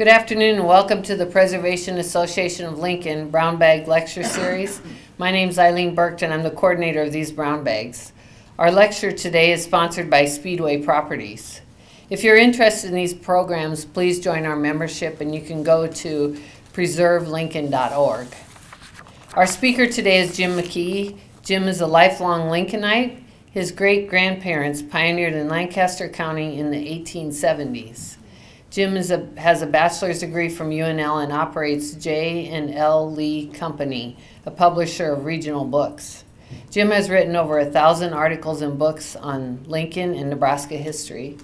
Good afternoon and welcome to the Preservation Association of Lincoln Brown Bag Lecture Series. My name is Eileen Burkt and I'm the coordinator of these brown bags. Our lecture today is sponsored by Speedway Properties. If you're interested in these programs, please join our membership and you can go to PreserveLincoln.org. Our speaker today is Jim McGee. Jim is a lifelong Lincolnite. His great-grandparents pioneered in Lancaster County in the 1870s. Jim has a bachelor's degree from UNL and operates J and L Lee Company, a publisher of regional books. Jim has written over 1,000 articles and books on Lincoln and Nebraska history.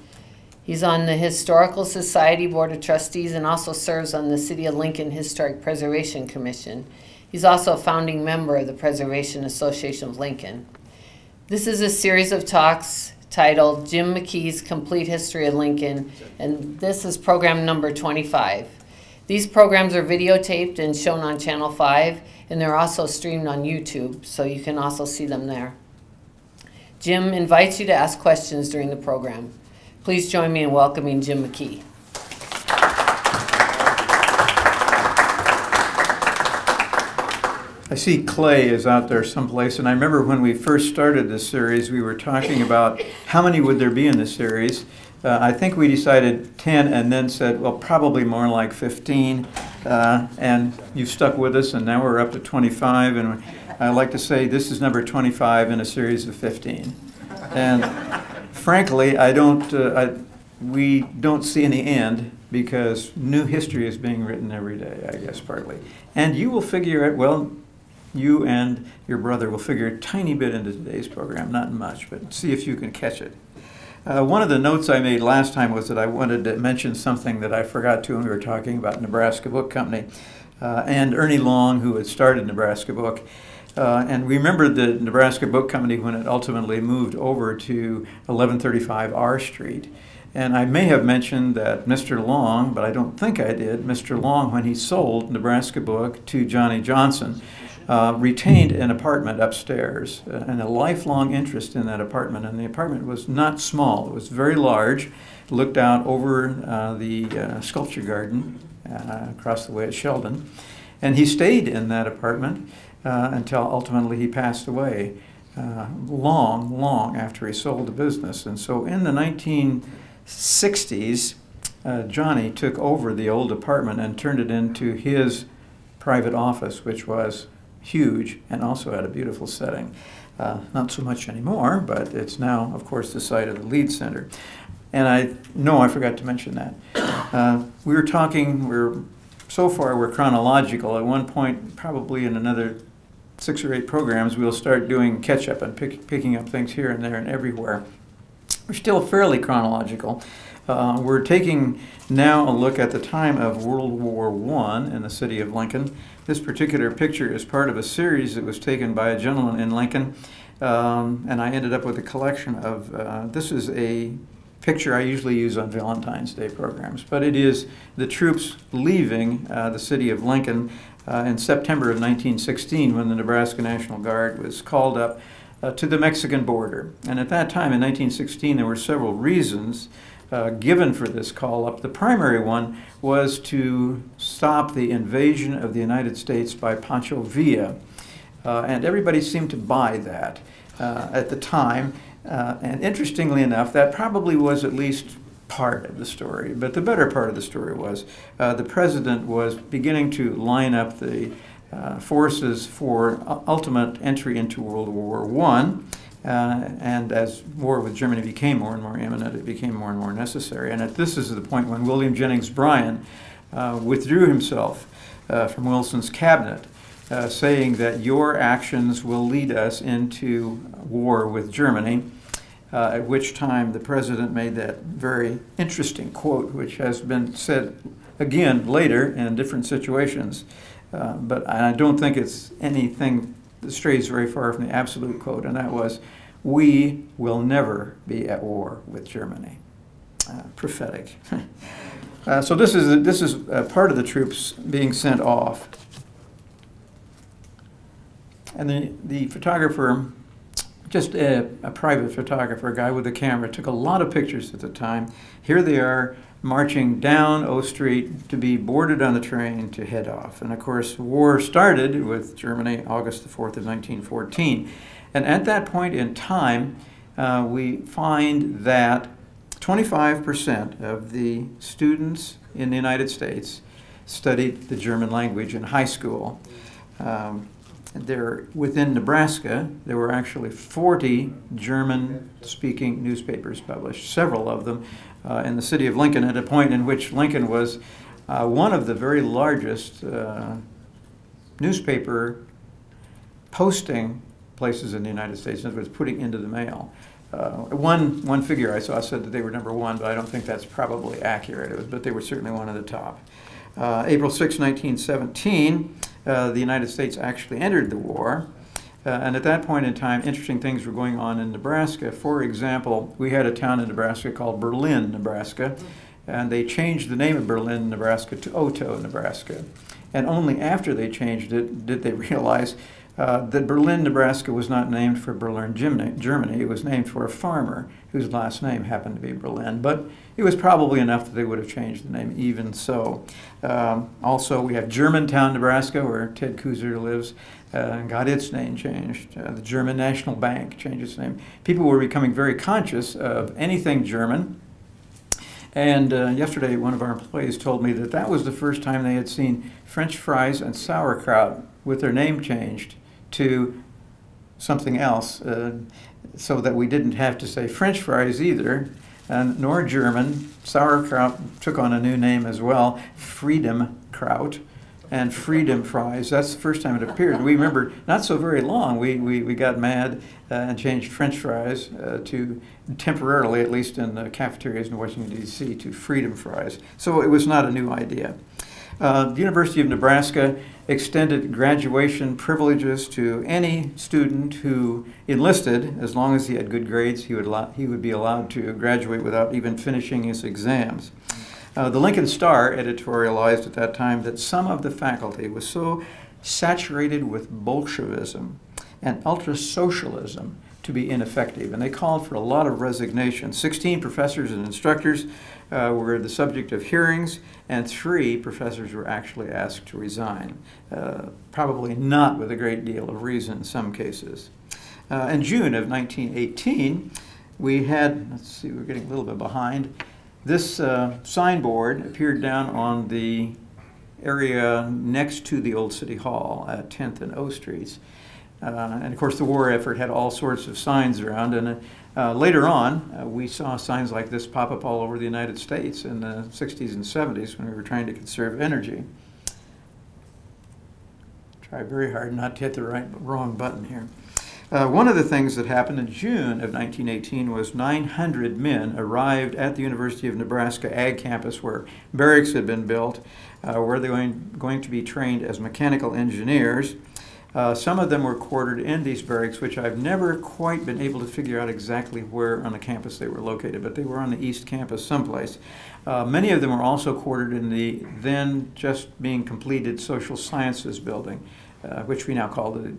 He's on the Historical Society Board of Trustees and also serves on the City of Lincoln Historic Preservation Commission. He's also a founding member of the Preservation Association of Lincoln. This is a series of talks titled Jim McGee's Complete History of Lincoln, and this is program number 25. These programs are videotaped and shown on Channel 5, and they're also streamed on YouTube, so you can also see them there. Jim invites you to ask questions during the program. Please join me in welcoming Jim McGee. I see Clay is out there someplace, and I remember when we first started this series, we were talking about how many would there be in the series. I think we decided 10 and then said, well, probably more like 15, and you've stuck with us, and now we're up to 25, and I like to say this is number 25 in a series of 15. And frankly, we don't see any end, because new history is being written every day, I guess, partly. And you will figure it, well, you and your brother will figure a tiny bit into today's program, not much, but see if you can catch it. One of the notes I made last time was that I wanted to mention something that I forgot to when we were talking about Nebraska Book Company and Ernie Long, who had started Nebraska Book. And we remembered the Nebraska Book Company when it ultimately moved over to 1135 R Street. And I may have mentioned that Mr. Long, but I don't think I did, Mr. Long, when he sold Nebraska Book to Johnny Johnson, retained an apartment upstairs and a lifelong interest in that apartment. And the apartment was not small. It was very large. It looked out over the sculpture garden across the way at Sheldon. And he stayed in that apartment until ultimately he passed away long, long after he sold the business. And so in the 1960s, Johnny took over the old apartment and turned it into his private office, which was huge and also had a beautiful setting. Not so much anymore, but it's now, of course, the site of the Lead Center. And I forgot to mention that. So far we're chronological. At one point, probably in another 6 or 8 programs, we'll start doing catch-up and picking up things here and there and everywhere. We're still fairly chronological. We're taking now a look at the time of World War I in the city of Lincoln. This particular picture is part of a series that was taken by a gentleman in Lincoln, and I ended up with a collection of, this is a picture I usually use on Valentine's Day programs, but it is the troops leaving the city of Lincoln in September of 1916 when the Nebraska National Guard was called up to the Mexican border. And at that time in 1916 there were several reasons given for this call up. The primary one was to stop the invasion of the United States by Pancho Villa. And everybody seemed to buy that at the time. And interestingly enough, that probably was at least part of the story. But the better part of the story was the president was beginning to line up the forces for ultimate entry into World War I. And as war with Germany became more and more imminent, it became more and more necessary. And this is the point when William Jennings Bryan withdrew himself from Wilson's cabinet, saying that your actions will lead us into war with Germany, at which time the president made that very interesting quote, which has been said again later in different situations. But I don't think it's anything that strays very far from the absolute quote, and that was, "We will never be at war with Germany." Prophetic. So this is part of the troops being sent off. And the photographer, just a private photographer, a guy with a camera, took a lot of pictures at the time. Here they are marching down O Street to be boarded on the train to head off. And of course, war started with Germany August the 4th of 1914. And at that point in time, we find that 25% of the students in the United States studied the German language in high school. There, within Nebraska, there were actually 40 German-speaking newspapers published, several of them in the city of Lincoln, at a point in which Lincoln was one of the very largest newspaper posting places in the United States, in other words, putting into the mail. One figure I saw said that they were #1, but I don't think that's probably accurate, but they were certainly one of the top. April 6, 1917, the United States actually entered the war, and at that point in time, interesting things were going on in Nebraska. For example, we had a town in Nebraska called Berlin, Nebraska, and they changed the name of Berlin, Nebraska to Otto, Nebraska. And only after they changed it did they realize that Berlin, Nebraska was not named for Berlin, Germany. It was named for a farmer whose last name happened to be Berlin, but it was probably enough that they would have changed the name even so. Also, we have Germantown, Nebraska, where Ted Kuzer lives, and got its name changed. The German National Bank changed its name. People were becoming very conscious of anything German. And yesterday, one of our employees told me that that was the first time they had seen French fries and sauerkraut with their name changed to something else, so that we didn't have to say French fries either, and nor German. Sauerkraut took on a new name as well, Freedom Kraut, and Freedom Fries. That's the first time it appeared. We remember not so very long, we got mad and changed French fries to, temporarily at least in the cafeterias in Washington, D.C., to Freedom Fries. So it was not a new idea. The University of Nebraska extended graduation privileges to any student who enlisted. As long as he had good grades, he would be allowed to graduate without even finishing his exams. The Lincoln Star editorialized at that time that some of the faculty was so saturated with Bolshevism and ultra-socialism to be ineffective, and they called for a lot of resignation. 16 professors and instructors were the subject of hearings, and 3 professors were actually asked to resign, probably not with a great deal of reason in some cases. In June of 1918, we had, let's see, we're getting a little bit behind, this signboard appeared down on the area next to the old City Hall at 10th and O Streets. And of course the war effort had all sorts of signs around, and later on we saw signs like this pop up all over the United States in the 60s and 70s when we were trying to conserve energy. Try very hard not to hit the wrong button here. One of the things that happened in June of 1918 was 900 men arrived at the University of Nebraska Ag Campus, where barracks had been built, where they were going to be trained as mechanical engineers. Some of them were quartered in these barracks, which I've never quite been able to figure out exactly where on the campus they were located, but they were on the East Campus someplace. Many of them were also quartered in the then just being completed Social Sciences Building, which we now call the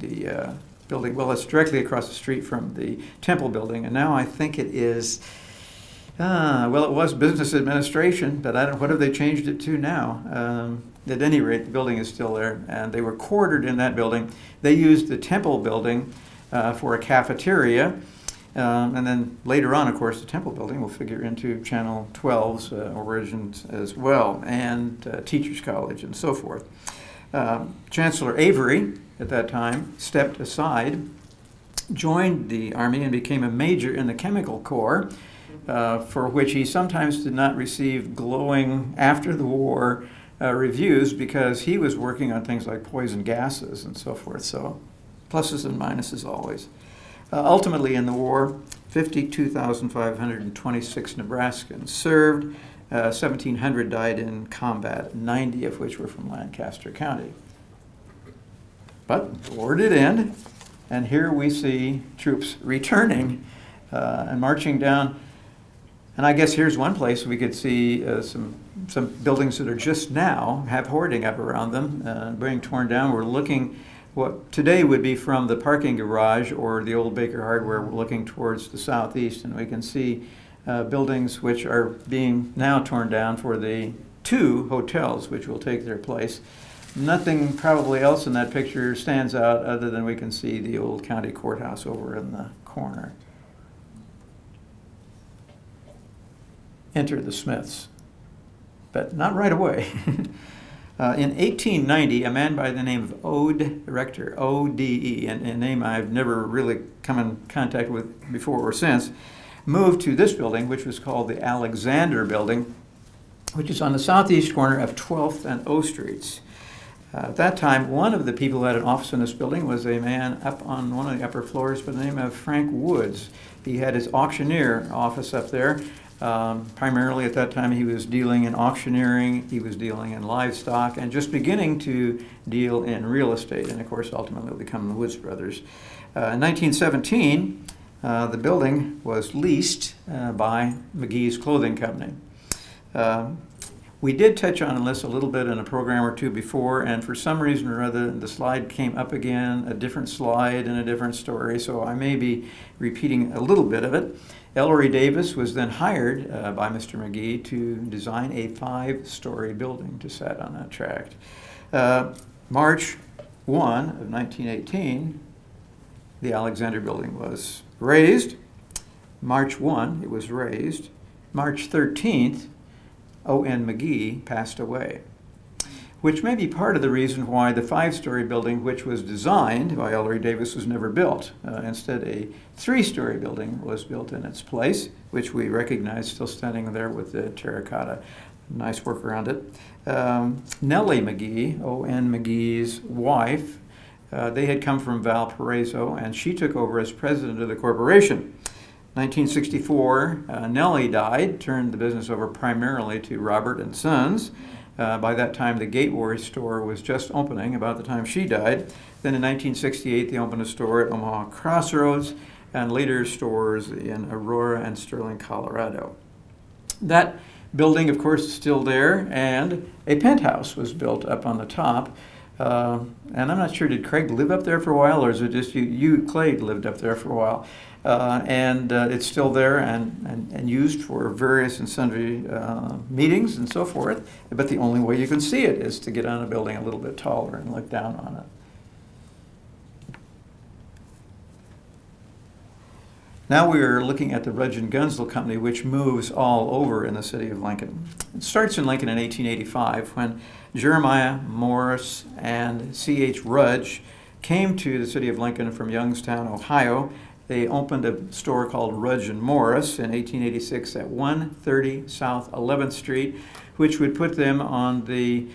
building. Well, it's directly across the street from the Temple Building, and now I think it is, well, it was Business Administration, but I don't, what have they changed it to now? At any rate, the building is still there, and they were quartered in that building. They used the Temple Building for a cafeteria, and then later on, of course, the Temple Building will figure into Channel 12's origins as well, and Teachers College and so forth. Chancellor Avery, at that time, stepped aside, joined the Army, and became a major in the Chemical Corps, for which he sometimes did not receive glowing, after the war, reviews, because he was working on things like poison gases and so forth. So pluses and minuses always. Ultimately in the war, 52,526 Nebraskans served, 1,700 died in combat, 90 of which were from Lancaster County. But the war did end, and here we see troops returning and marching down. And I guess here's one place we could see some buildings that are just now have hoarding up around them, being torn down. We're looking what today would be from the parking garage or the old Baker Hardware. We're looking towards the southeast, and we can see buildings which are being now torn down for the two hotels which will take their place. Nothing probably else in that picture stands out other than we can see the old county courthouse over in the corner. Enter the Smiths, but not right away. In 1890, a man by the name of Ode Rector, O-D-E, a name I've never really come in contact with before or since, moved to this building, which was called the Alexander Building, which is on the southeast corner of 12th and O Streets. At that time, one of the people who had an office in this building was a man up on one of the upper floors by the name of Frank Woods. He had his auctioneer office up there. Primarily at that time he was dealing in auctioneering, he was dealing in livestock, and just beginning to deal in real estate, and of course ultimately become the Woods Brothers. In 1917, the building was leased by McGee's Clothing Company. We did touch on this a little bit in a program or two before, and for some reason or other the slide came up again, a different slide and a different story, so I may be repeating a little bit of it. Ellery Davis was then hired by Mr. McGee to design a 5-story building to set on that tract. March 1 of 1918, the Alexander Building was raised. March 1, it was raised. March 13th, O.N. McGee passed away, which may be part of the reason why the 5-story building, which was designed by Ellery Davis, was never built. Instead, a 3-story building was built in its place, which we recognize still standing there with the terracotta. Nice work around it. Nellie McGee, O.N. McGee's wife, they had come from Valparaiso, and she took over as president of the corporation. 1964, Nellie died, turned the business over primarily to Robert and Sons. By that time, the Gateway store was just opening, about the time she died. Then in 1968, they opened a store at Omaha Crossroads and later stores in Aurora and Sterling, Colorado. That building, of course, is still there, and a penthouse was built up on the top. And I'm not sure, did Craig live up there for a while, or is it just you Clay, lived up there for a while? It's still there and used for various and sundry meetings and so forth. But the only way you can see it is to get on a building a little bit taller and look down on it. Now we are looking at the Rudge and Guenzel Company, which moves all over in the city of Lincoln. It starts in Lincoln in 1885 when Jeremiah Morris and C.H. Rudge came to the city of Lincoln from Youngstown, Ohio. They opened a store called Rudge and Morris in 1886 at 130 South 11th Street, which would put them on the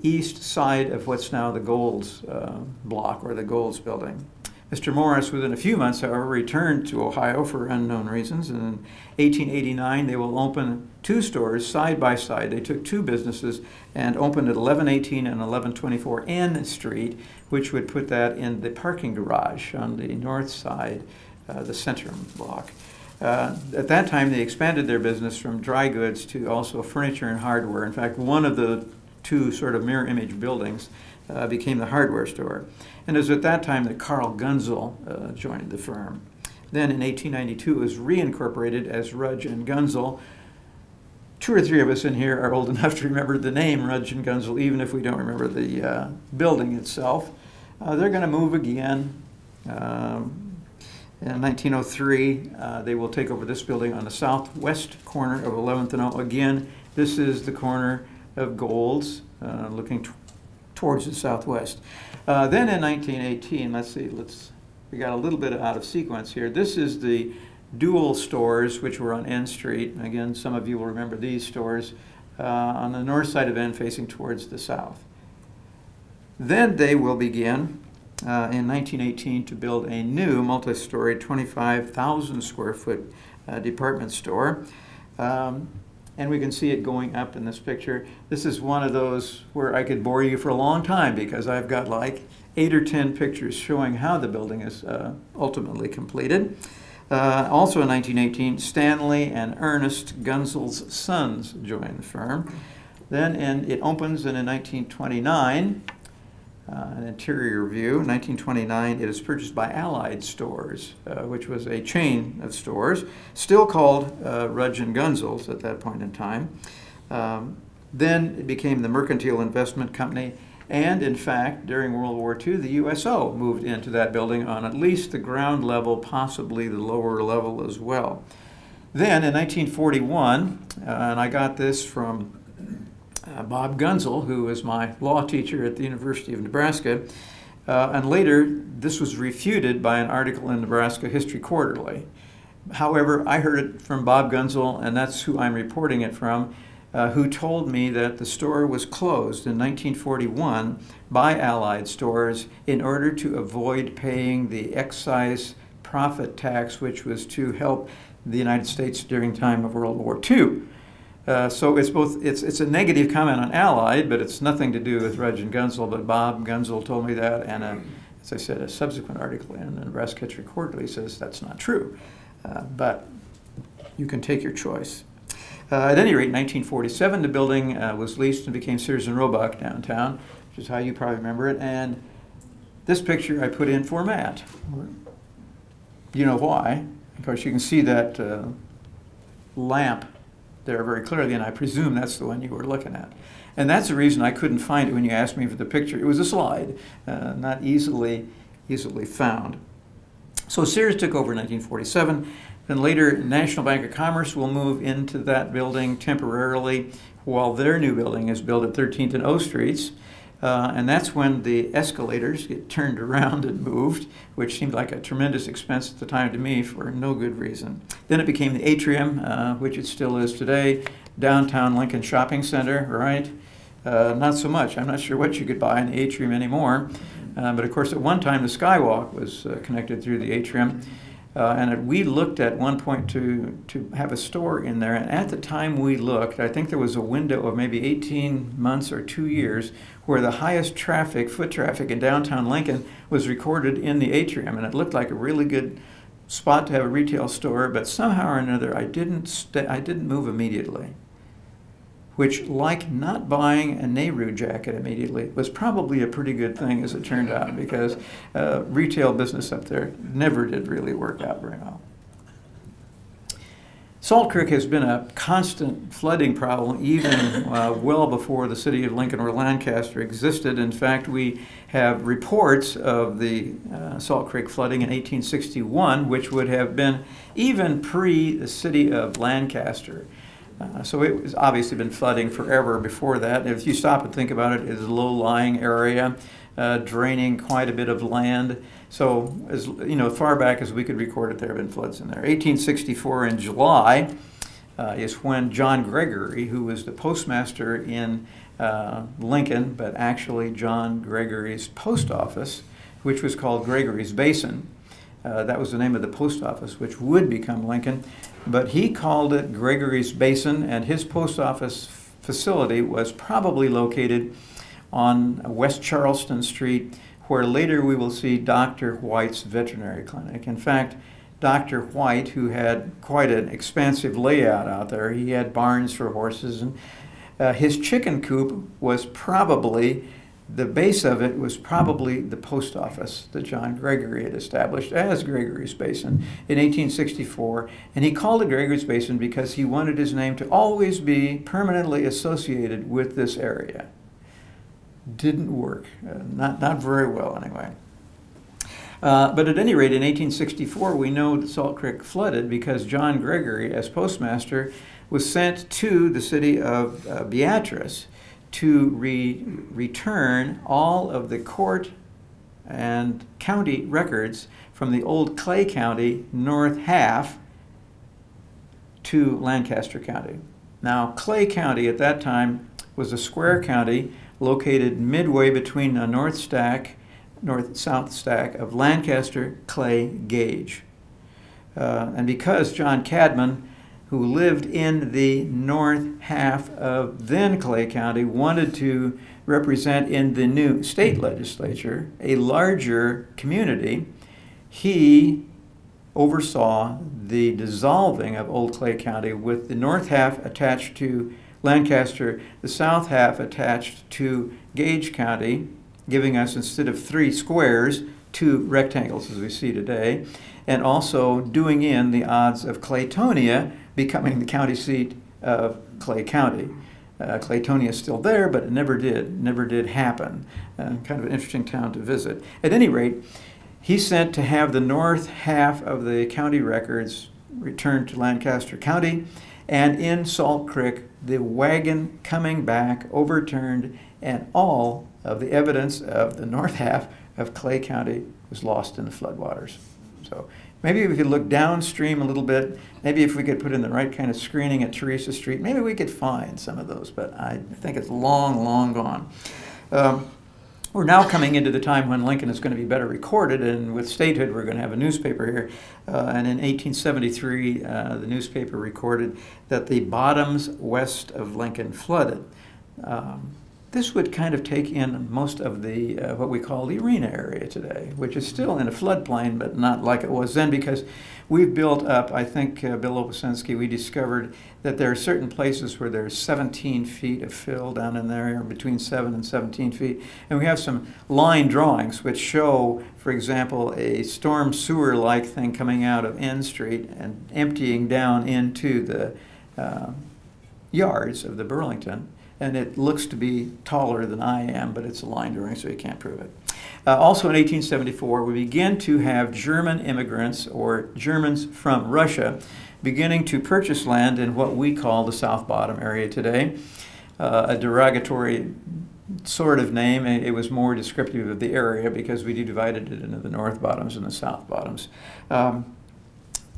east side of what's now the Golds block, or the Golds building. Mr. Morris, within a few months, however, returned to Ohio for unknown reasons, and in 1889 they will open two stores side by side. They took two businesses and opened at 1118 and 1124 N Street, which would put that in the parking garage on the north side, the center block. At that time they expanded their business from dry goods to also furniture and hardware. In fact, one of the two sort of mirror image buildings became the hardware store. And it was at that time that Carl Guenzel joined the firm. Then in 1892 it was reincorporated as Rudge and Guenzel. Two or three of us in here are old enough to remember the name Rudge and Guenzel, even if we don't remember the building itself. They're going to move again. In 1903 they will take over this building on the southwest corner of 11th and O. Again, this is the corner of Golds, looking towards the southwest. Then in 1918, let's see, we got a little bit out of sequence here. This is the dual stores which were on N Street. Again, some of you will remember these stores on the north side of N facing towards the south. Then they will begin in 1918 to build a new multi-story 25,000 square foot department store. And we can see it going up in this picture. This is one of those where I could bore you for a long time because I've got like 8 or 10 pictures showing how the building is ultimately completed. Also in 1918, Stanley and Ernest Guenzel's sons joined the firm. Then it opens, and in 1929 an interior view. In 1929, it is purchased by Allied Stores, which was a chain of stores, still called Rudge and Guenzel's at that point in time. Then it became the Mercantile Investment Company, and in fact, during World War II, the USO moved into that building on at least the ground level, possibly the lower level as well. Then in 1941, and I got this from Bob Guenzel, who was my law teacher at the University of Nebraska, and later this was refuted by an article in Nebraska History Quarterly. However, I heard it from Bob Guenzel, and that's who I'm reporting it from, who told me that the store was closed in 1941 by Allied Stores in order to avoid paying the excise profit tax, which was to help the United States during time of World War II. So it's both, it's a negative comment on Allied, but it's nothing to do with Rudge and Guenzel, but Bob Guenzel told me that, and as I said, a subsequent article in the Nebraska History Quarterly says that's not true, but you can take your choice. At any rate, in 1947, the building was leased and became Sears and Roebuck downtown, which is how you probably remember it, and this picture I put in for Matt. You know why? Of course, you can see that lamp there very clearly, and I presume that's the one you were looking at. And that's the reason I couldn't find it when you asked me for the picture. It was a slide, not easily found. So Sears took over in 1947, then later National Bank of Commerce will move into that building temporarily while their new building is built at 13th and O Streets. And that's when the escalators get turned around and moved, which seemed like a tremendous expense at the time to me for no good reason. Then it became the atrium, which it still is today, downtown Lincoln Shopping Center, right? Not so much. I'm not sure what you could buy in the atrium anymore. But of course, at one time, the Skywalk was connected through the atrium. And we looked at one point to have a store in there, and at the time we looked, I think there was a window of maybe 18 months or 2 years where the highest traffic, foot traffic in downtown Lincoln was recorded in the atrium, and it looked like a really good spot to have a retail store, but somehow or another I didn't move immediately, which, like not buying a Nehru jacket immediately, was probably a pretty good thing as it turned out, because retail business up there never did really work out very well. Salt Creek has been a constant flooding problem even well before the city of Lincoln or Lancaster existed. In fact, we have reports of the Salt Creek flooding in 1861, which would have been even pre the city of Lancaster. So it was obviously been flooding forever before that. If you stop and think about it, it's a low-lying area, draining quite a bit of land. So as you know, far back as we could record it, there have been floods in there. 1864 in July is when John Gregory, who was the postmaster in Lincoln, but actually John Gregory's post office, which was called Gregory's Basin. That was the name of the post office, which would become Lincoln. But he called it Gregory's Basin, and his post office facility was probably located on West Charleston Street, where later we will see Dr. White's veterinary clinic. In fact, Dr. White, who had quite an expansive layout out there, he had barns for horses, and his chicken coop was probably, the base of it was probably the post office that John Gregory had established as Gregory's Basin in 1864, and he called it Gregory's Basin because he wanted his name to always be permanently associated with this area. Didn't work, not very well anyway. But at any rate, in 1864, we know that Salt Creek flooded because John Gregory, as postmaster, was sent to the city of Beatrice to return all of the court and county records from the old Clay County north half to Lancaster County. Now, Clay County at that time was a square county located midway between the north-south stack of Lancaster, Clay, Gage. And because John Cadman, who lived in the north half of then Clay County, wanted to represent in the new state legislature a larger community, he oversaw the dissolving of old Clay County with the north half attached to Lancaster, the south half attached to Gage County, giving us, instead of three squares, two rectangles as we see today, and also doing in the odds of Claytonia becoming the county seat of Clay County. Claytonia is still there, but it never did happen. Kind of an interesting town to visit. At any rate, he sent to have the north half of the county records returned to Lancaster County, and in Salt Creek, the wagon coming back overturned, and all of the evidence of the north half of Clay County was lost in the floodwaters. So maybe we could look downstream a little bit. Maybe if we could put in the right kind of screening at Teresa Street, maybe we could find some of those, but I think it's long, long gone. We're now coming into the time when Lincoln is going to be better recorded, and with statehood we're going to have a newspaper here. And in 1873, the newspaper recorded that the bottoms west of Lincoln flooded. This would kind of take in most of the what we call the arena area today, which is still in a floodplain, but not like it was then, because we've built up, I think Bill Opusinski, we discovered that there are certain places where there's 17 feet of fill down in there, between 7 and 17 feet. And we have some line drawings which show, for example, a storm sewer-like thing coming out of N Street and emptying down into the yards of the Burlington. And it looks to be taller than I am, but it's a line drawing, so you can't prove it. Also in 1874, we begin to have German immigrants, or Germans from Russia, beginning to purchase land in what we call the South Bottom area today. A derogatory sort of name. It was more descriptive of the area because we divided it into the North Bottoms and the South Bottoms.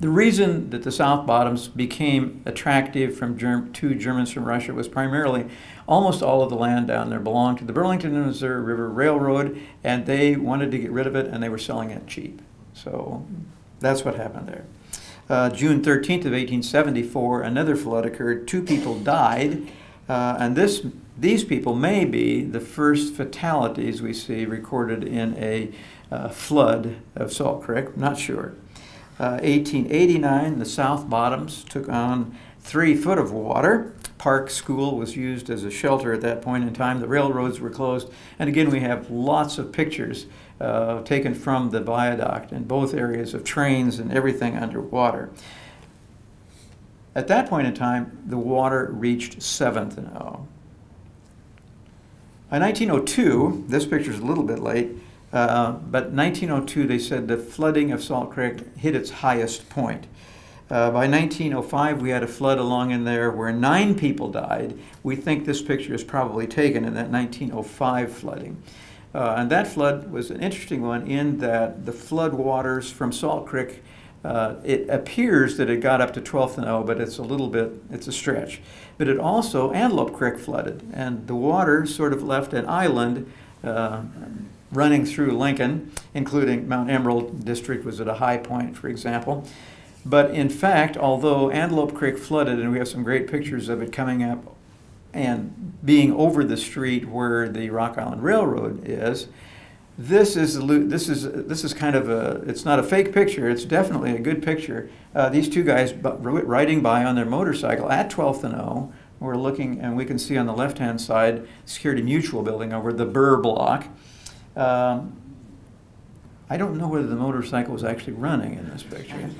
The reason that the South Bottoms became attractive to Germans from Russia was primarily almost all of the land down there belonged to the Burlington and Missouri River Railroad, and they wanted to get rid of it, and they were selling it cheap. So that's what happened there. June 13th of 1874, another flood occurred. Two people died, and these people may be the first fatalities we see recorded in a flood of Salt Creek. I'm not sure. 1889, the South Bottoms took on 3 foot of water. Park School was used as a shelter at that point in time. The railroads were closed. And again, we have lots of pictures taken from the viaduct in both areas of trains and everything underwater. At that point in time, the water reached 7th and O. By 1902, this picture's a little bit late, but 1902, they said the flooding of Salt Creek hit its highest point. By 1905, we had a flood along in there where 9 people died. We think this picture is probably taken in that 1905 flooding. And that flood was an interesting one in that the flood waters from Salt Creek, it appears that it got up to 12th and O, but it's a little bit, it's a stretch. But it also, Antelope Creek flooded, and the water sort of left an island running through Lincoln, including Mount Emerald District was at a high point, for example. But in fact, although Antelope Creek flooded, and we have some great pictures of it coming up and being over the street where the Rock Island Railroad is, this is kind of a, it's not a fake picture, it's definitely a good picture. These two guys riding by on their motorcycle at 12th and O, we're looking, and we can see on the left-hand side, Security Mutual building over the Burr block. I don't know whether the motorcycle was actually running in this picture,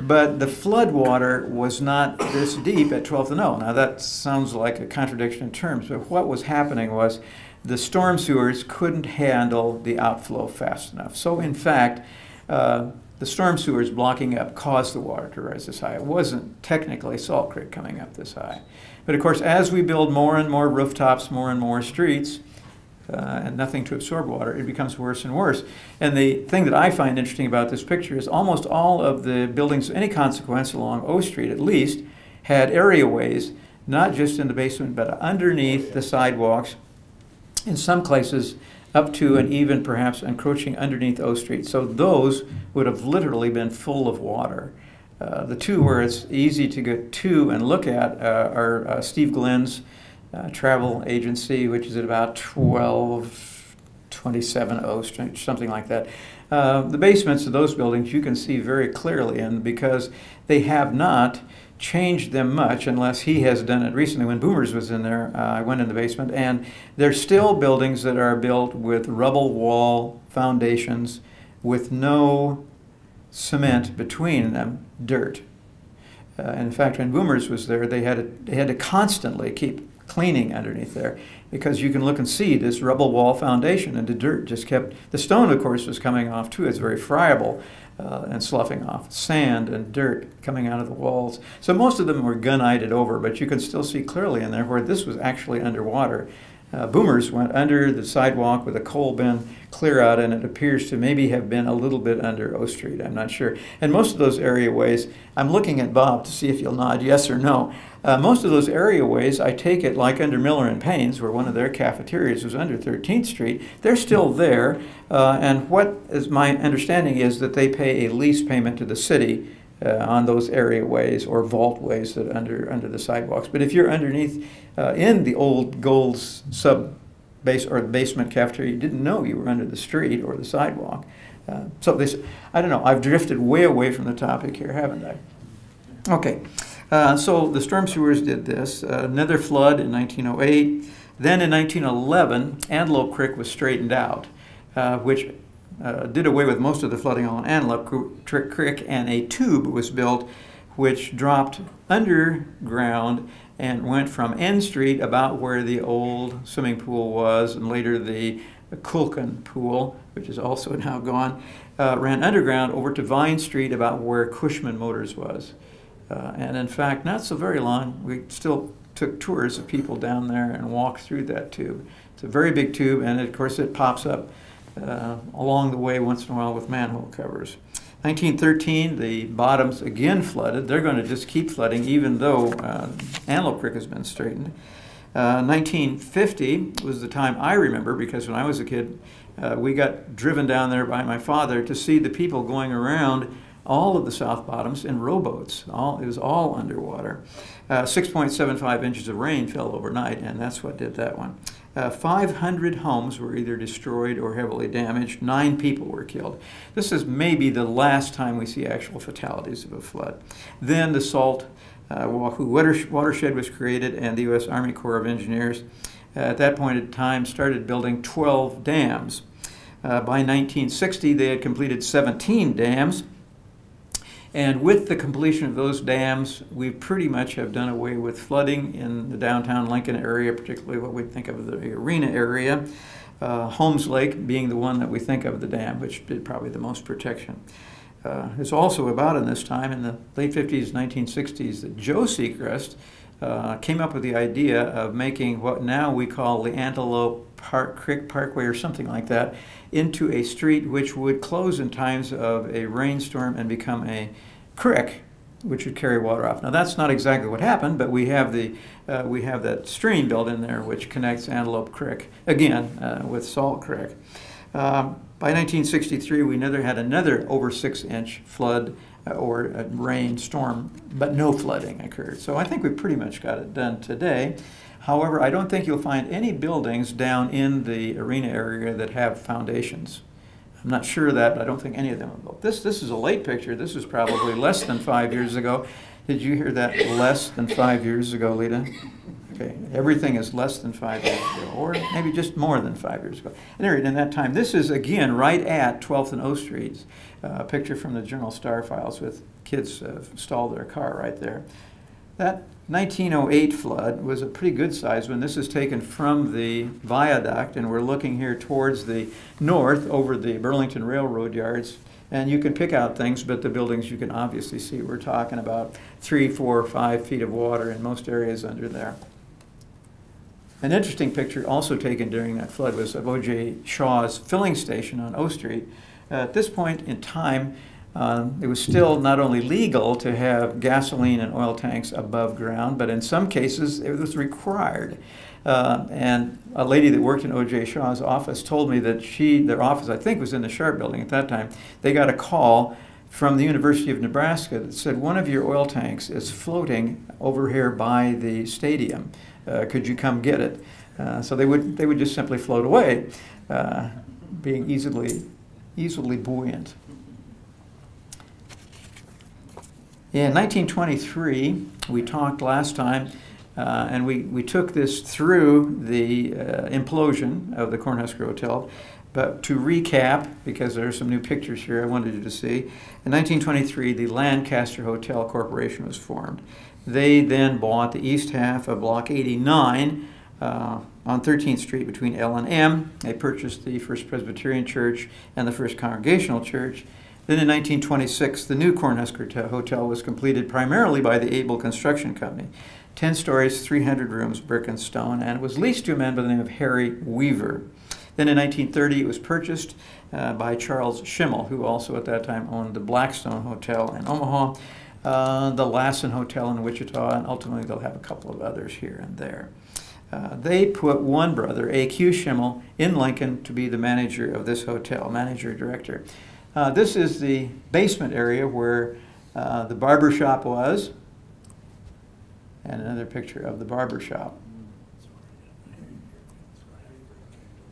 but the flood water was not this deep at 12th and O. Now that sounds like a contradiction in terms, but what was happening was the storm sewers couldn't handle the outflow fast enough. So in fact, the storm sewers blocking up caused the water to rise this high. It wasn't technically Salt Creek coming up this high. But of course, as we build more and more rooftops, more and more streets, and nothing to absorb water, it becomes worse and worse. And the thing that I find interesting about this picture is almost all of the buildings of any consequence along O Street, at least, had areaways, not just in the basement, but underneath the sidewalks, in some places up to and even perhaps encroaching underneath O Street. So those would have literally been full of water. The two where it's easy to go to and look at are Steve Glenn's travel agency, which is at about 1227 O Street, something like that. The basements of those buildings you can see very clearly, and because they have not changed them much, unless he has done it recently. When Boomers was in there, I went in the basement, and there's still buildings that are built with rubble wall foundations with no cement between them, dirt. In fact, when Boomers was there, they had to constantly keep cleaning underneath there, because you can look and see this rubble wall foundation, and the dirt just kept, the stone of course was coming off too, it's very friable and sloughing off, sand and dirt coming out of the walls. So most of them were gun-ited over, but you can still see clearly in there where this was actually underwater. Boomers went under the sidewalk with a coal bin clear out, and it appears to maybe have been a little bit under O Street, I'm not sure. And most of those areaways, I'm looking at Bob to see if you'll nod yes or no. Most of those areaways, I take it, like under Miller and Payne's, where one of their cafeterias was under 13th Street, they're still there, and what is my understanding is that they pay a lease payment to the city on those areaways or vaultways that under the sidewalks. But if you're underneath in the old Golds sub-base or basement cafeteria, you didn't know you were under the street or the sidewalk. So this, I don't know, I've drifted way away from the topic here, haven't I? Okay, so the storm sewers did this. Another flood in 1908. Then in 1911, Antelope Creek was straightened out, which did away with most of the flooding on Antelope Creek, and a tube was built which dropped underground and went from N Street, about where the old swimming pool was, and later the Kulkin pool, which is also now gone, ran underground over to Vine Street, about where Cushman Motors was. And in fact, not so very long, we still took tours of people down there and walked through that tube. It's a very big tube, and of course it pops up along the way once in a while with manhole covers. 1913, the Bottoms again flooded. They're going to just keep flooding, even though Antelope Creek has been straightened. 1950 was the time I remember, because when I was a kid, we got driven down there by my father to see the people going around all of the South Bottoms in rowboats. It was all underwater. 6.75 inches of rain fell overnight, and that's what did that one. 500 homes were either destroyed or heavily damaged. 9 people were killed. This is maybe the last time we see actual fatalities of a flood. Then the Salt Wahoo watershed was created, and the U.S. Army Corps of Engineers at that point in time started building 12 dams. By 1960, they had completed 17 dams. And with the completion of those dams, we pretty much have done away with flooding in the downtown Lincoln area, particularly what we think of the arena area, Holmes Lake being the one that we think of the dam, which did probably the most protection. It's also about in this time, in the late 50s, 1960s, that Joe Sechrest came up with the idea of making what now we call the Antelope Creek Parkway or something like that into a street which would close in times of a rainstorm and become a creek which would carry water off. Now that's not exactly what happened, but we have the that stream built in there which connects Antelope Creek again with Salt Creek. By 1963 we had another over 6-inch flood or a rainstorm, but no flooding occurred. So I think we pretty much got it done today. However, I don't think you'll find any buildings down in the arena area that have foundations. I'm not sure of that, but I don't think any of them are built. This is a late picture. This is probably less than 5 years ago. Did you hear that? Less than 5 years ago, Lita? Okay, everything is less than 5 years ago, or maybe just more than 5 years ago. At any rate, in that time, this is again right at 12th and O Streets. A picture from the Journal Star Files with kids stalled their car right there. That 1908 flood was a pretty good size one. This is taken from the viaduct, and we're looking here towards the north over the Burlington Railroad yards, and you can pick out things, but the buildings you can obviously see. We're talking about 3, 4, 5 feet of water in most areas under there. An interesting picture also taken during that flood was of O.J. Shaw's filling station on O Street. At this point in time, it was still not only legal to have gasoline and oil tanks above ground, but in some cases it was required. And a lady that worked in O.J. Shaw's office told me that their office, I think, was in the Sharp Building at that time. They got a call from the University of Nebraska that said, one of your oil tanks is floating over here by the stadium. Could you come get it? So they would just simply float away, being easily buoyant. In 1923, we talked last time, and we took this through the implosion of the Cornhusker Hotel. But to recap, because there are some new pictures here I wanted you to see, in 1923, the Lancaster Hotel Corporation was formed. They then bought the east half of Block 89 on 13th Street between L and M. They purchased the First Presbyterian Church and the First Congregational Church. Then in 1926, the new Cornhusker Hotel was completed primarily by the Able Construction Company. 10 stories, 300 rooms, brick and stone, and it was leased to a man by the name of Harry Weaver. Then in 1930, it was purchased by Charles Schimmel, who also at that time owned the Blackstone Hotel in Omaha, the Lassen Hotel in Wichita, and ultimately they'll have a couple of others here and there. They put one brother, A.Q. Schimmel, in Lincoln to be the manager of this hotel, manager-director. This is the basement area where the barber shop was, and another picture of the barber shop.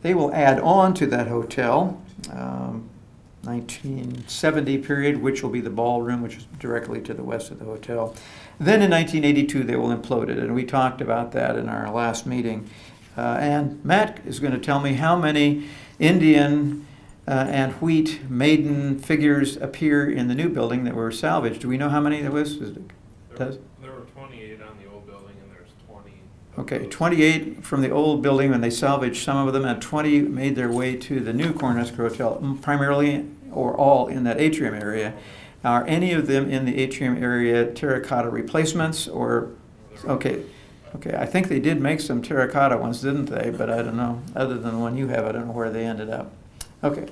They will add on to that hotel, 1970 period, which will be the ballroom, which is directly to the west of the hotel. Then in 1982, they will implode it, and we talked about that in our last meeting. And Matt is going to tell me how many Indian and wheat maiden figures appear in the new building that were salvaged. Do we know how many there was? There were 28 on the old building, and there's 20. Okay, 28 from the old building when they salvaged some of them, and 20 made their way to the new Cornhusker Hotel, primarily or all in that atrium area. Are any of them in the atrium area terracotta replacements or, okay, I think they did make some terracotta ones, didn't they? But I don't know, other than the one you have, I don't know where they ended up. Okay.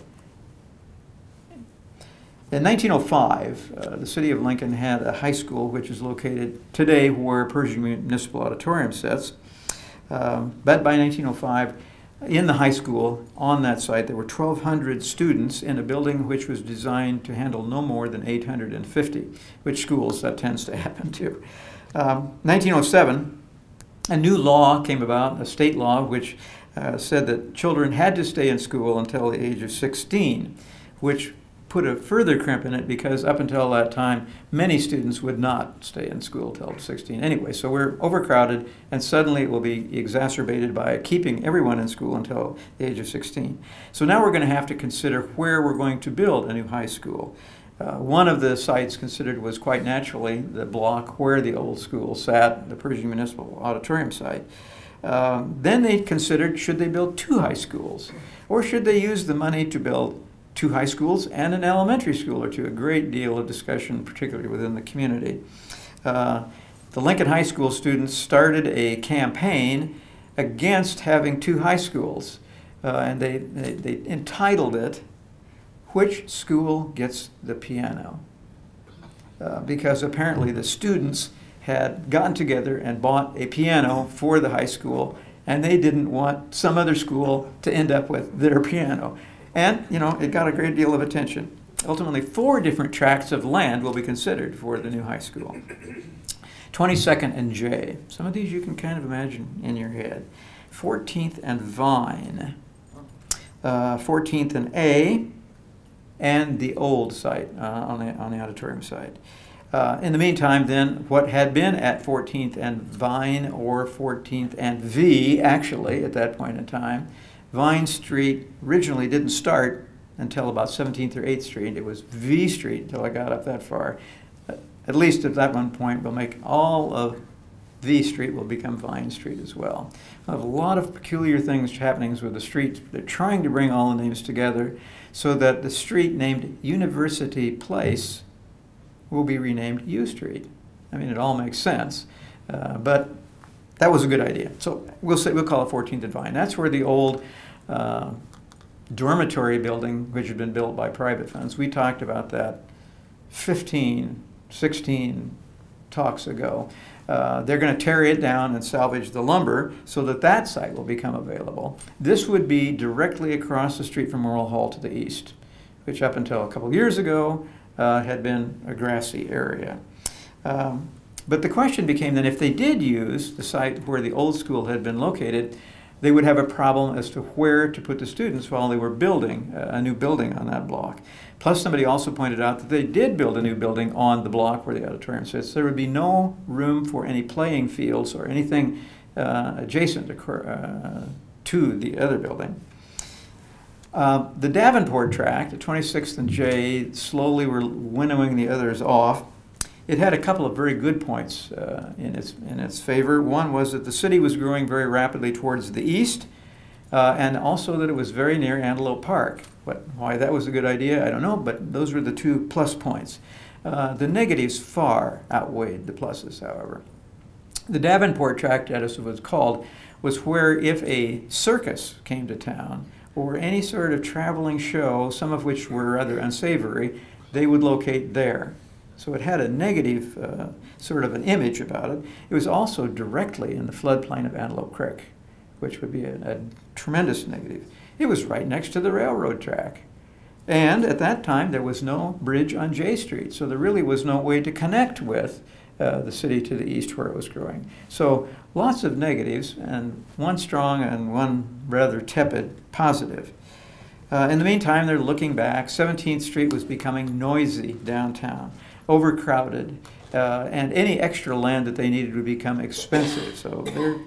In 1905, the city of Lincoln had a high school which is located today where Pershing Municipal Auditorium sits. But by 1905, in the high school on that site, there were 1,200 students in a building which was designed to handle no more than 850, which schools that tends to happen to. 1907, a new law came about, a state law, which said that children had to stay in school until the age of 16, which put a further crimp in it because up until that time, many students would not stay in school till 16 anyway. So we're overcrowded, and suddenly it will be exacerbated by keeping everyone in school until the age of 16. So now we're going to have to consider where we're going to build a new high school. One of the sites considered was quite naturally the block where the old school sat, the Pershing Municipal Auditorium site. Then they considered, should they build two high schools? Or should they use the money to build two high schools and an elementary school or two? A great deal of discussion, particularly within the community. The Lincoln High School students started a campaign against having two high schools, and they entitled it, "Which School Gets the Piano?" Because apparently the students had gotten together and bought a piano for the high school, and they didn't want some other school to end up with their piano. And, you know, it got a great deal of attention. Ultimately, 4 different tracts of land will be considered for the new high school. 22nd and J. Some of these you can kind of imagine in your head. 14th and Vine. 14th and A, and the old site on the auditorium site. In the meantime, then, what had been at 14th and Vine, or 14th and V, actually, at that point in time, Vine Street originally didn't start until about 17th or 8th Street. It was V Street until I got up that far. At least at that one point, we'll make all of V Street will become Vine Street as well. We'll have a lot of peculiar things happening with the streets. They're trying to bring all the names together so that the street named University Place will be renamed U Street. I mean, it all makes sense, but that was a good idea. So we'll call it 14th and Vine. That's where the old dormitory building, which had been built by private funds, we talked about that 15, 16 talks ago. They're going to tear it down and salvage the lumber so that that site will become available. This would be directly across the street from Morrill Hall to the east, which up until a couple years ago, had been a grassy area. But the question became that if they did use the site where the old school had been located, they would have a problem as to where to put the students while they were building a new building on that block. Plus, somebody also pointed out that they did build a new building on the block where the auditorium sits. There would be no room for any playing fields or anything adjacent to the other building. The Davenport tract, the 26th and J, slowly were winnowing the others off. It had a couple of very good points in its favor. One was that the city was growing very rapidly towards the east, and also that it was very near Antelope Park. Why that was a good idea, I don't know, but those were the two plus points. The negatives far outweighed the pluses, however. The Davenport tract, as it was called, was where if a circus came to town or any sort of traveling show, some of which were rather unsavory, they would locate there. So it had a negative sort of an image about it. It was also directly in the floodplain of Antelope Creek, which would be a tremendous negative. It was right next to the railroad track. And at that time, there was no bridge on J Street, so there really was no way to connect with the city to the east where it was growing. So lots of negatives, and one strong and one rather tepid positive. In the meantime, they're looking back. 17th Street was becoming noisy downtown, overcrowded, and any extra land that they needed would become expensive. So they're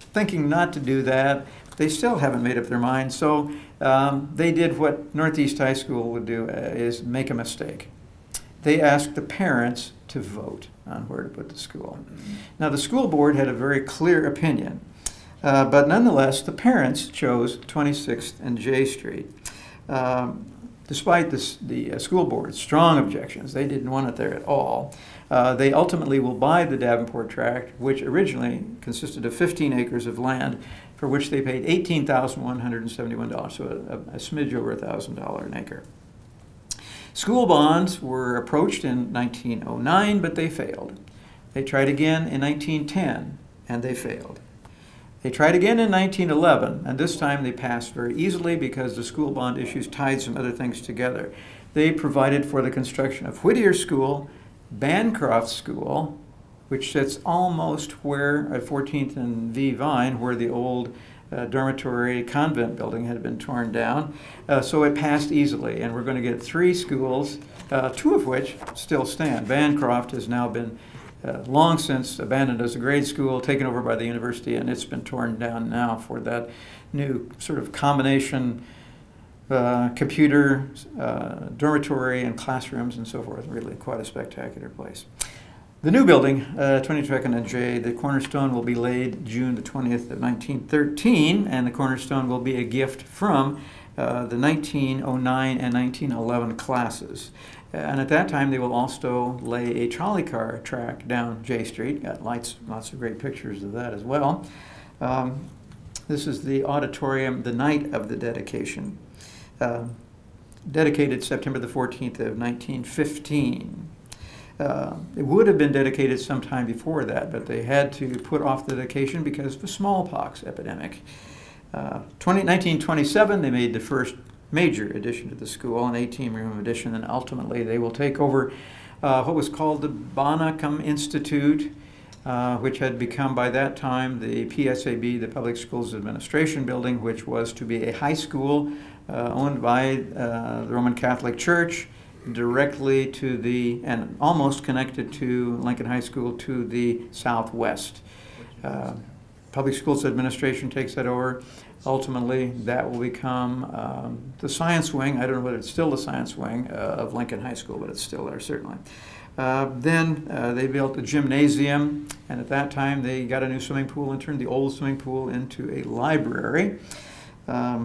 thinking not to do that. They still haven't made up their mind, so they did what Northeast High School would do, is make a mistake. They asked the parents to vote on where to put the school. Now, the school board had a very clear opinion, but nonetheless, the parents chose 26th and J Street. Despite the school board's strong objections, they didn't want it there at all. They ultimately will buy the Davenport tract, which originally consisted of 15 acres of land, for which they paid $18,171, so a smidge over $1,000 an acre. School bonds were approached in 1909, but they failed. They tried again in 1910, and they failed. They tried again in 1911, and this time they passed very easily because the school bond issues tied some other things together. They provided for the construction of Whittier School, Bancroft School, which sits almost where, at 14th and V Vine, where the old dormitory convent building had been torn down. So it passed easily, and we're going to get three schools, two of which still stand. Bancroft has now been long since abandoned as a grade school, taken over by the university, and it's been torn down now for that new sort of combination computer, dormitory, and classrooms and so forth. Really quite a spectacular place. The new building, 22nd and J, the cornerstone will be laid June the 20th of 1913, and the cornerstone will be a gift from the 1909 and 1911 classes. And at that time, they will also lay a trolley car track down J Street. Got lots of great pictures of that as well. This is the auditorium the night of the dedication, dedicated September the 14th of 1915. It would have been dedicated sometime before that, but they had to put off the dedication because of the smallpox epidemic. 1927, they made the first major addition to the school, an 18-room addition, and ultimately they will take over what was called the Bonacom Institute, which had become by that time the PSAB, the Public Schools Administration Building, which was to be a high school owned by the Roman Catholic Church, directly to the, and almost connected to Lincoln High School to the southwest. Public Schools Administration takes that over. Ultimately, that will become the science wing. I don't know whether it's still the science wing of Lincoln High School, but it's still there, certainly. Then they built a gymnasium, and at that time they got a new swimming pool and turned the old swimming pool into a library. But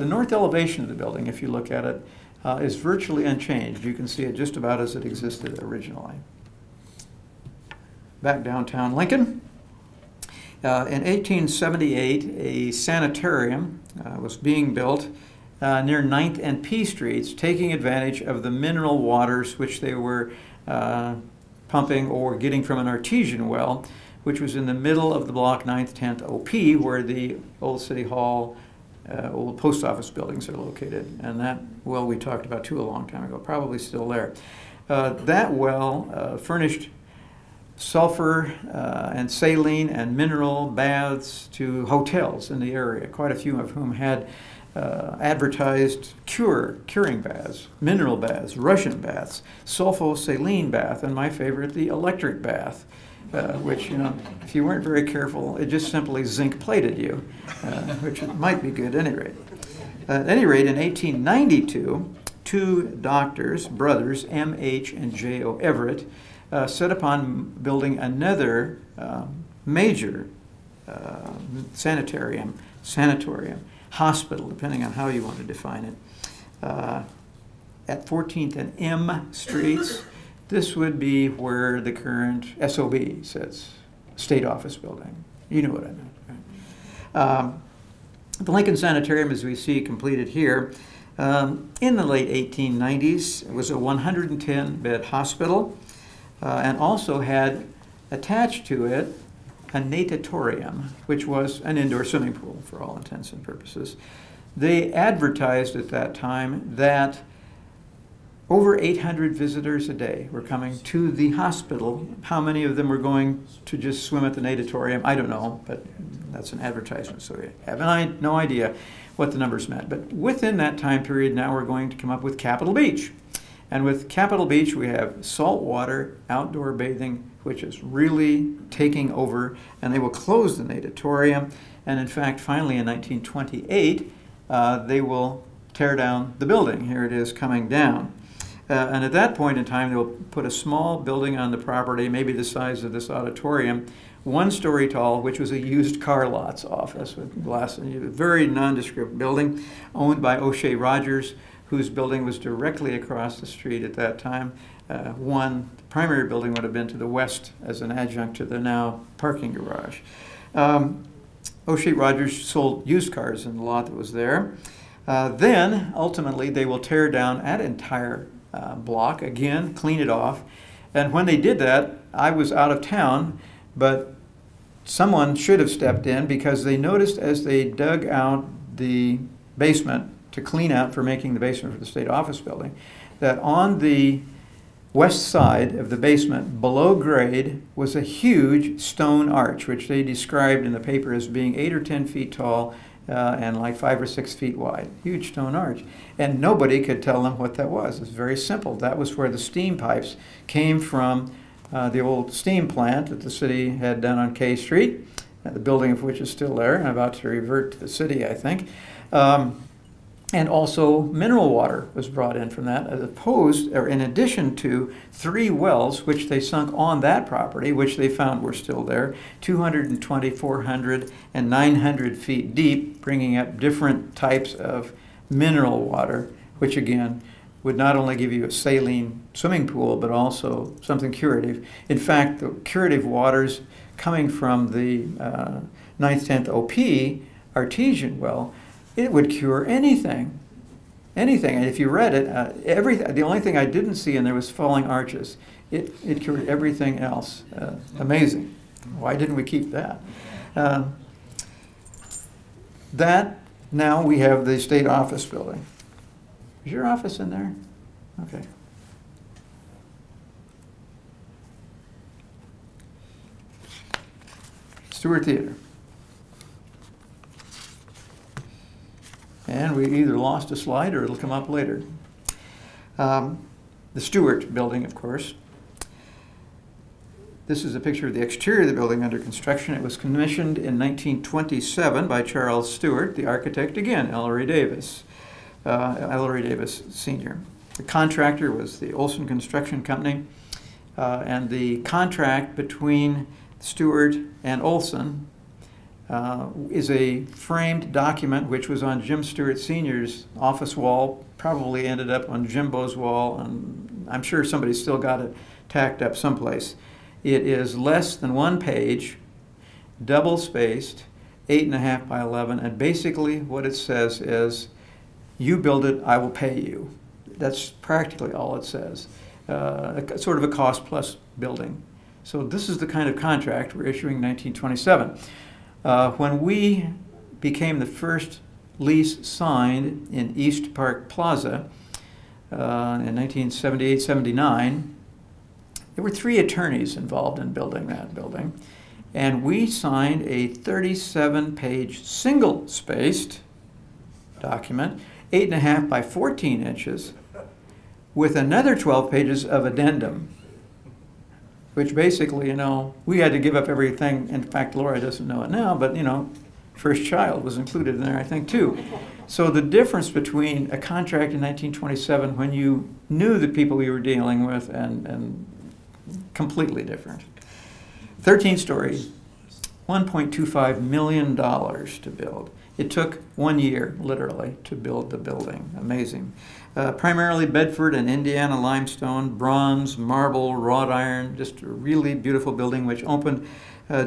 the north elevation of the building, if you look at it, is virtually unchanged. You can see it just about as it existed originally. Back downtown Lincoln. In 1878, a sanitarium was being built near 9th and P Streets, taking advantage of the mineral waters which they were pumping or getting from an artesian well, which was in the middle of the block 9th, 10th, OP, where the old City Hall, old post office buildings are located. And that well we talked about too a long time ago, probably still there. That well furnished sulfur and saline and mineral baths to hotels in the area, quite a few of whom had advertised curing baths, mineral baths, Russian baths, sulfosaline bath, and my favorite, the electric bath, which, you know, if you weren't very careful, it just simply zinc plated you, which might be good at any rate. At any rate, in 1892, two doctors, brothers, M.H. and J.O. Everett, set upon building another major sanatorium, hospital, depending on how you want to define it, at 14th and M Streets. This would be where the current SOB sits, State Office Building. You know what I meant, right? The Lincoln Sanitarium, as we see completed here, in the late 1890s, it was a 110-bed hospital, and also had attached to it a natatorium, which was an indoor swimming pool for all intents and purposes. They advertised at that time that over 800 visitors a day were coming to the hospital. How many of them were going to just swim at the natatorium? I don't know, but that's an advertisement, so I have no idea what the numbers meant. But within that time period, now we're going to come up with Capitol Beach. And with Capitol Beach, we have saltwater outdoor bathing, which is really taking over, and they will close the natatorium. And in fact, finally in 1928, they will tear down the building. Here it is coming down. And at that point in time, they'll put a small building on the property, maybe the size of this auditorium, one story tall, which was a used car lot's office with glass, and a very nondescript building owned by O'Shea Rogers, whose building was directly across the street at that time. One primary building would have been to the west as an adjunct to the now parking garage. O'Shea Rogers sold used cars in the lot that was there. Then, ultimately, they will tear down that entire block, again, clean it off. And when they did that, I was out of town, but someone should have stepped in, because they noticed as they dug out the basement to clean out for making the basement for the state office building, that on the west side of the basement, below grade, was a huge stone arch, which they described in the paper as being 8 or 10 feet tall and like 5 or 6 feet wide, huge stone arch. And nobody could tell them what that was. It's very simple. That was where the steam pipes came from the old steam plant that the city had done on K Street, the building of which is still there and about to revert to the city, I think. And also mineral water was brought in from that, as opposed, or in addition to, 3 wells, which they sunk on that property, which they found were still there, 220, 400, and 900 feet deep, bringing up different types of mineral water, which again would not only give you a saline swimming pool, but also something curative. In fact, the curative waters coming from the 9th, 10th OP artesian well, it would cure anything, anything. And if you read it, the only thing I didn't see in there was falling arches. It cured everything else. Amazing. Why didn't we keep that? Now we have the state office building. Is your office in there? Okay. Stewart Theater. And we either lost a slide or it'll come up later. The Stewart building, of course. This is a picture of the exterior of the building under construction. It was commissioned in 1927 by Charles Stewart, the architect, again, Ellery Davis Sr. The contractor was the Olson Construction Company, and the contract between Stewart and Olson is a framed document which was on Jim Stewart Sr.'s office wall, probably ended up on Jimbo's wall, and I'm sure somebody's still got it tacked up someplace. It is less than 1 page, double-spaced, 8.5 by 11, and basically what it says is, you build it, I will pay you. That's practically all it says. Sort of a cost-plus building. So this is the kind of contract we're issuing in 1927. When we became the first lease signed in East Park Plaza in 1978-79, There were 3 attorneys involved in building that building, and we signed a 37-page single-spaced document, 8.5 by 14 inches, with another 12 pages of addendum, which basically, you know, we had to give up everything. In fact, Laura doesn't know it now, but, you know, first child was included in there, I think, too. So the difference between a contract in 1927 when you knew the people you were dealing with and completely different. 13 stories, $1.25 million to build. It took 1 year, literally, to build the building. Amazing. Primarily Bedford and Indiana limestone, bronze, marble, wrought iron, just a really beautiful building which opened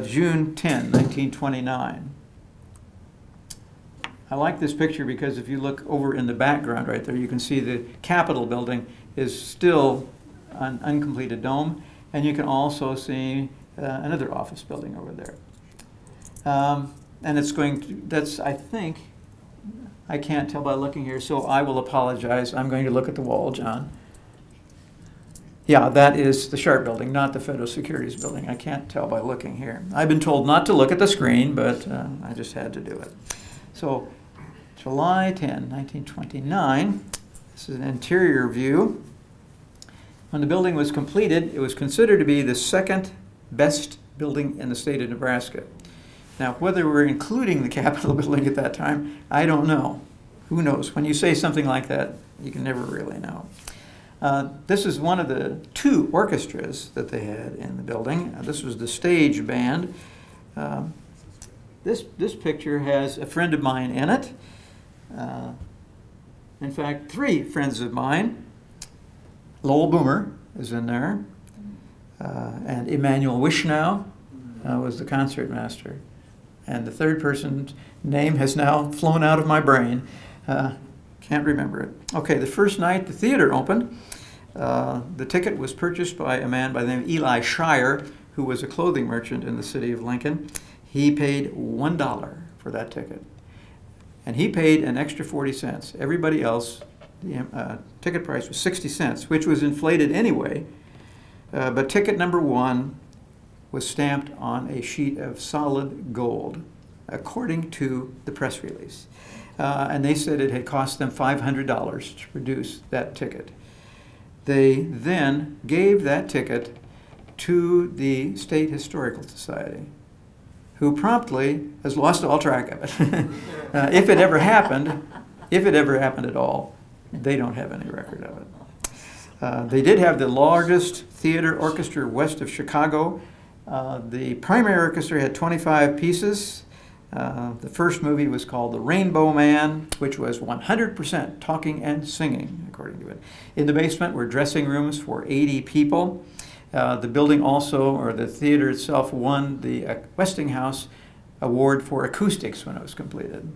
June 10, 1929. I like this picture because if you look over in the background right there, you can see the Capitol building is still an uncompleted dome, and you can also see another office building over there. And it's going to, that's, I think, I can't tell by looking here, so I will apologize. I'm going to look at the wall, John. Yeah, that is the Sharp Building, not the Federal Securities Building. I can't tell by looking here. I've been told not to look at the screen, but I just had to do it. So July 10, 1929, this is an interior view. When the building was completed, it was considered to be the second best building in the state of Nebraska. Now, whether we're including the Capitol building at that time, I don't know. Who knows? When you say something like that, you can never really know. This is one of the 2 orchestras that they had in the building. This was the stage band. This picture has a friend of mine in it. In fact, 3 friends of mine. Lowell Boomer is in there, and Emanuel Wishnow was the concertmaster. And the 3rd person's name has now flown out of my brain. Can't remember it. Okay, the first night the theater opened, the ticket was purchased by a man by the name of Eli Shire, who was a clothing merchant in the city of Lincoln. He paid $1 for that ticket. And he paid an extra 40 cents. Everybody else, the ticket price was 60 cents, which was inflated anyway. But ticket number 1 was stamped on a sheet of solid gold, according to the press release. And they said it had cost them $500 to produce that ticket. They then gave that ticket to the State Historical Society, who promptly has lost all track of it. If it ever happened, if it ever happened at all, they don't have any record of it. They did have the largest theater orchestra west of Chicago. The primary orchestra had 25 pieces. The first movie was called The Rainbow Man, which was 100% talking and singing, according to it. In the basement were dressing rooms for 80 people. The building also, or the theater itself, won the Westinghouse Award for Acoustics when it was completed.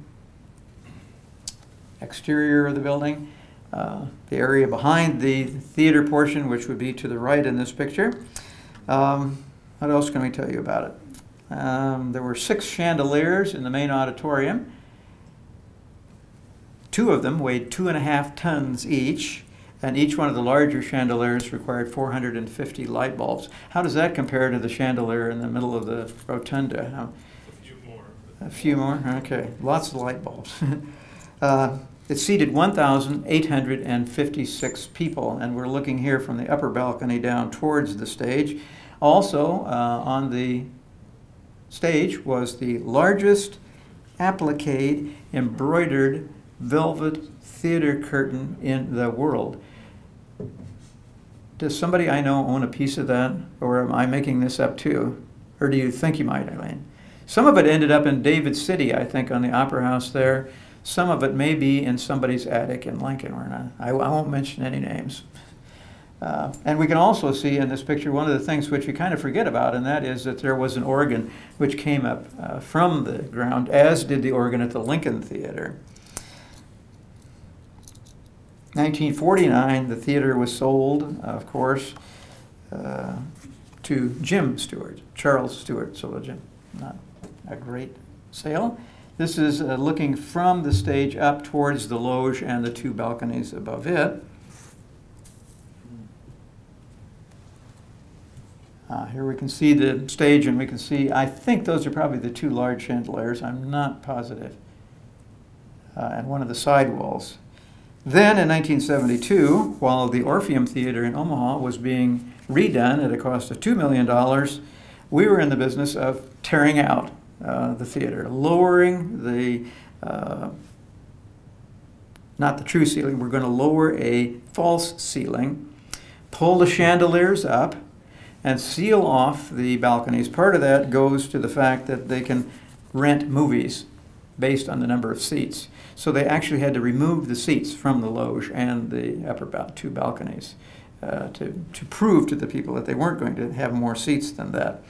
Exterior of the building, the area behind the theater portion, which would be to the right in this picture. What else can we tell you about it? There were 6 chandeliers in the main auditorium. 2 of them weighed 2.5 tons each, and each one of the larger chandeliers required 450 light bulbs. How does that compare to the chandelier in the middle of the rotunda? A few more. A few more? Okay. Lots of light bulbs. It seated 1,856 people, and we're looking here from the upper balcony down towards the stage. Also, on the stage was the largest appliqué embroidered velvet theater curtain in the world. Does somebody I know own a piece of that, or am I making this up too? Or do you think you might, Elaine? Some of it ended up in David City, I think, on the Opera House there. Some of it may be in somebody's attic in Lincoln. Or not. I won't mention any names. And we can also see in this picture one of the things which you kind of forget about, and that is that there was an organ which came up from the ground, as did the organ at the Lincoln Theater. 1949, the theater was sold, of course, to Jim Stewart, Charles Stewart, so Jim, not a great sale. This is looking from the stage up towards the loge and the 2 balconies above it. Here we can see the stage, and we can see, I think those are probably the two large chandeliers. I'm not positive. And one of the side walls. Then in 1972, while the Orpheum Theater in Omaha was being redone at a cost of $2 million, we were in the business of tearing out the theater, lowering the, not the true ceiling, we're going to lower a false ceiling, pull the chandeliers up, and seal off the balconies. Part of that goes to the fact that they can rent movies based on the number of seats. So they actually had to remove the seats from the loge and the upper two balconies to prove to the people that they weren't going to have more seats than that.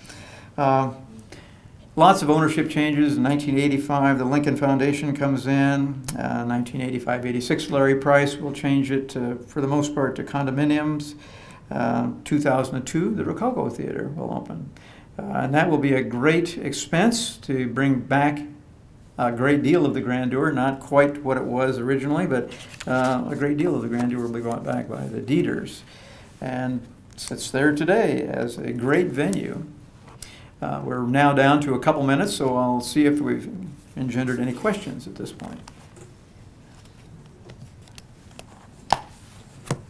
Lots of ownership changes. In 1985, the Lincoln Foundation comes in. 1985-86, Larry Price will change it to, for the most part, to condominiums. 2002, the Rococo Theater will open. And that will be a great expense to bring back a great deal of the grandeur, not quite what it was originally, but a great deal of the grandeur will be brought back by the Dieters. And it's there today as a great venue. We're now down to a couple minutes, so I'll see if we've engendered any questions at this point.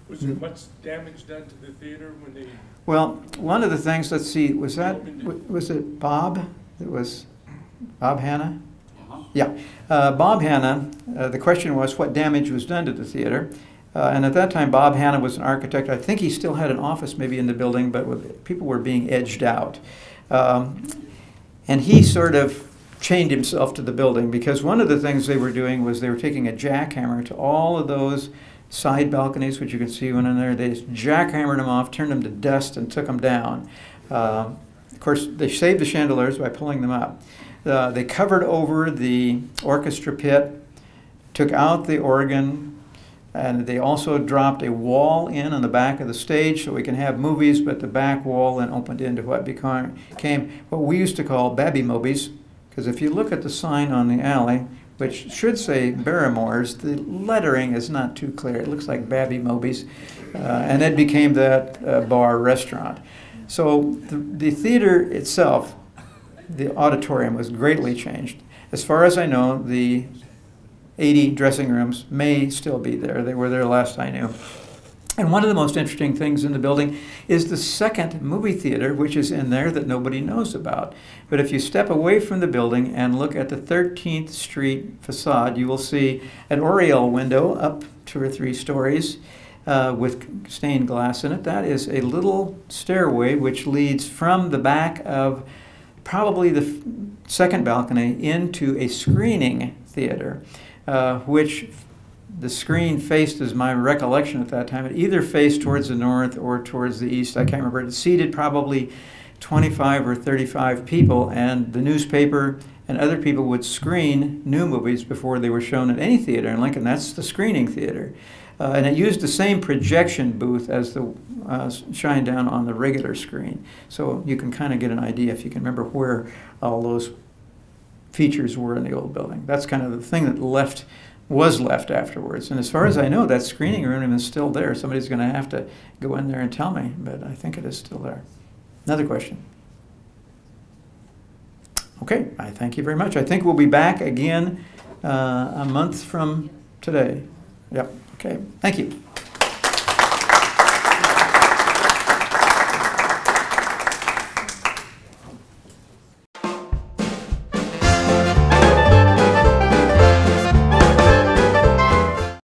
Was there much damage done to the theater when they... Well, one of the things, let's see, was that, was it Bob? It was Bob Hanna? Yeah. Bob Hanna, the question was what damage was done to the theater. And at that time, Bob Hanna was an architect. I think he still had an office maybe in the building, but people were being edged out. And he sort of chained himself to the building, because one of the things they were doing was they were taking a jackhammer to all of those side balconies, which you can see one in there. They just jackhammered them off, turned them to dust, and took them down. Of course, they saved the chandeliers by pulling them up. They covered over the orchestra pit, took out the organ, and they also dropped a wall in on the back of the stage so we can have movies, but the back wall then opened into what became what we used to call Babby Mobies, because if you look at the sign on the alley, which should say Barrymore's, the lettering is not too clear. It looks like Babby Mobies, and it became that bar restaurant. So the theater itself, the auditorium, was greatly changed. As far as I know, the 80 dressing rooms may still be there. They were there last I knew. And one of the most interesting things in the building is the second movie theater, which is in there that nobody knows about. But if you step away from the building and look at the 13th Street facade, you will see an oriel window up 2 or 3 stories with stained glass in it. That is a little stairway which leads from the back of probably the second balcony into a screening theater, which the screen faced, is my recollection at that time, it either faced towards the north or towards the east, I can't remember. It seated probably 25 or 35 people, and the newspaper and other people would screen new movies before they were shown at any theater in Lincoln. That's the screening theater. And it used the same projection booth as the shine down on the regular screen. So you can kind of get an idea, if you can remember, where all those features were in the old building. That's kind of the thing that was left afterwards. And as far as I know, that screening room is still there. Somebody's going to have to go in there and tell me, but I think it is still there. Another question? Okay, I thank you very much. I think we'll be back again a month from today. Yep. Okay, thank you.